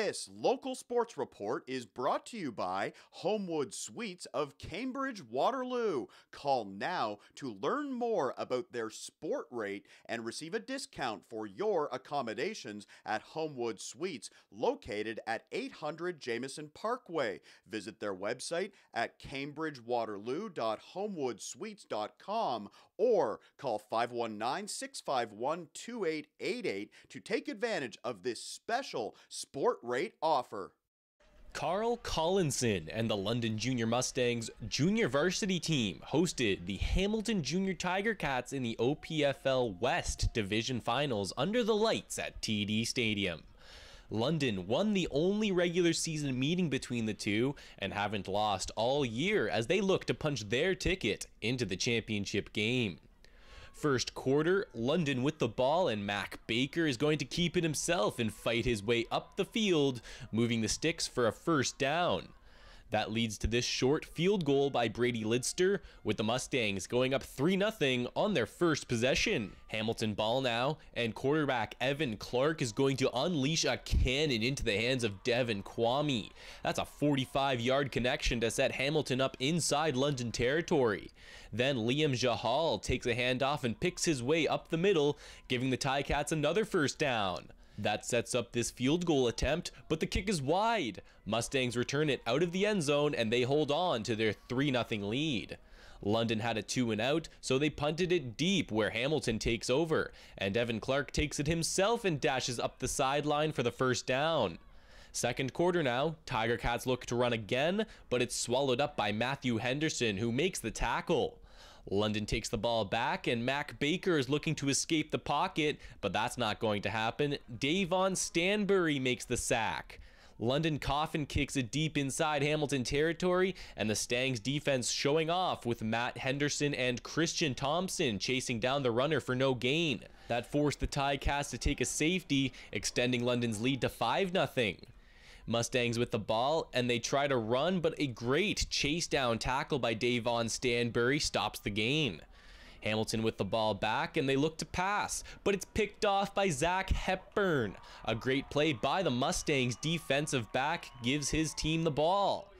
This local sports report is brought to you by Homewood Suites of Cambridge, Waterloo. Call now to learn more about their sport rate and receive a discount for your accommodations at Homewood Suites, located at 800 Jameson Parkway. Visit their website at cambridgewaterloo.homewoodsuites.com or call 519-651-2888 to take advantage of this special sport rate offer. Carl Collinson and the London Junior Mustangs junior varsity team hosted the Hamilton Junior Tiger Cats in the OPFL West Division Finals under the lights at TD Stadium. London won the only regular season meeting between the two and haven't lost all year as they look to punch their ticket into the championship game. First quarter, London with the ball, and Mac Baker is going to keep it himself and fight his way up the field, moving the sticks for a first down. That leads to this short field goal by Brady Lidster, with the Mustangs going up 3-0 on their first possession. Hamilton ball now, and quarterback Evan Clark is going to unleash a cannon into the hands of Devin Kwame. That's a 45-yard connection to set Hamilton up inside London territory. Then Liam Jahal takes a handoff and picks his way up the middle, giving the Ticats another first down. That sets up this field goal attempt, but the kick is wide. Mustangs return it out of the end zone, and they hold on to their 3-0 lead. London had a 2-and-out, so they punted it deep where Hamilton takes over, and Evan Clark takes it himself and dashes up the sideline for the first down. Second quarter now, Tiger Cats look to run again, but it's swallowed up by Matthew Henderson, who makes the tackle. London takes the ball back, and Mac Baker is looking to escape the pocket, but that's not going to happen. Davon Stanbury makes the sack. London Coffin kicks it deep inside Hamilton territory, and the Stangs defense showing off with Matt Henderson and Christian Thompson chasing down the runner for no gain. That forced the Ticats to take a safety, extending London's lead to 5-0. Mustangs with the ball, and they try to run, but a great chase down tackle by Davon Stanbury stops the gain. Hamilton with the ball back, and they look to pass, but it's picked off by Zach Hepburn. A great play by the Mustangs defensive back gives his team the ball.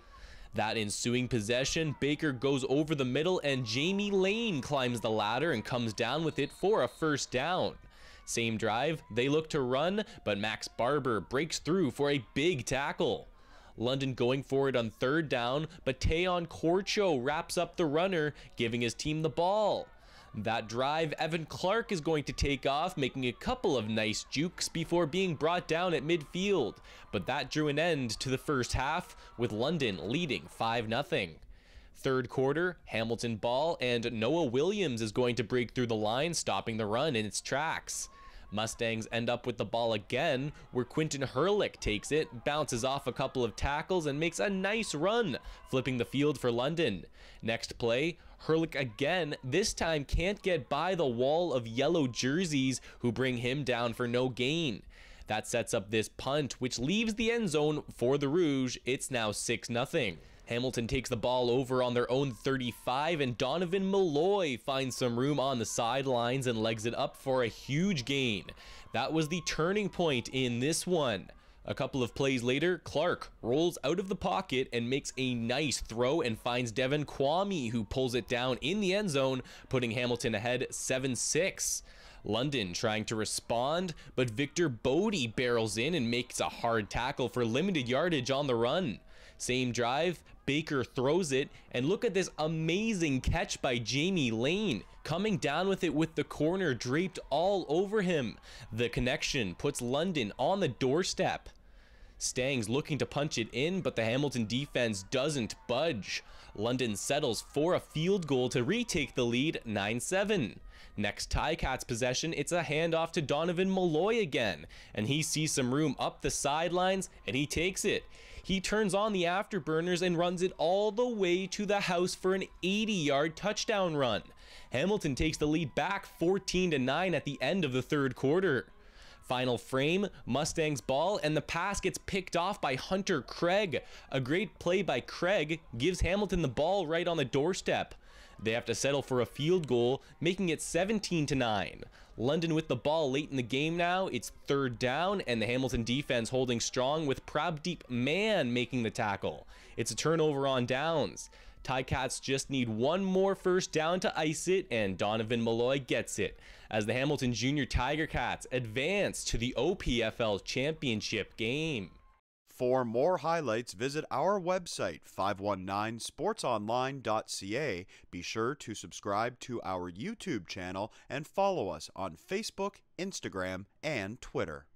That ensuing possession, Baker goes over the middle, and Jamie Lane climbs the ladder and comes down with it for a first down. Same drive, they look to run, but Max Barber breaks through for a big tackle. London going for it on third down, but Taeyan Korcho wraps up the runner, giving his team the ball. That drive, Evan Clark is going to take off, making a couple of nice jukes before being brought down at midfield. But that drew an end to the first half, with London leading 5-0. Third quarter, Hamilton ball, and Noah Williams is going to break through the line, stopping the run in its tracks. Mustangs end up with the ball again, where Quentin Herlich takes it, bounces off a couple of tackles, and makes a nice run, flipping the field for London. Next play, Herlich again, this time can't get by the wall of yellow jerseys, who bring him down for no gain. That sets up this punt, which leaves the end zone for the Rouge. It's now 6-0. Hamilton takes the ball over on their own 35, and Donovan Malloy finds some room on the sidelines and legs it up for a huge gain. That was the turning point in this one. A couple of plays later, Clark rolls out of the pocket and makes a nice throw and finds Devin Kwame, who pulls it down in the end zone, putting Hamilton ahead 7-6. London trying to respond, but Victor Bodie barrels in and makes a hard tackle for limited yardage on the run. Same drive, Baker throws it, and look at this amazing catch by Jamie Lane, coming down with it with the corner draped all over him. The connection puts London on the doorstep. Stangs looking to punch it in, but the Hamilton defense doesn't budge. London settles for a field goal to retake the lead 9-7. Next Ticats possession, it's a handoff to Donovan Malloy again, and he sees some room up the sidelines, and he takes it. He turns on the afterburners and runs it all the way to the house for an 80-yard touchdown run. Hamilton takes the lead back 14-9 at the end of the third quarter. Final frame, Mustangs ball, and the pass gets picked off by Hunter Craig. A great play by Craig gives Hamilton the ball right on the doorstep. They have to settle for a field goal, making it 17-9. London with the ball late in the game now. It's third down, and the Hamilton defense holding strong with Prabhdeep Mann making the tackle. It's a turnover on downs. Ticats just need one more first down to ice it, and Donovan Malloy gets it as the Hamilton Junior Tiger Cats advance to the OPFL championship game. For more highlights, visit our website, 519sportsonline.ca. Be sure to subscribe to our YouTube channel and follow us on Facebook, Instagram, and Twitter.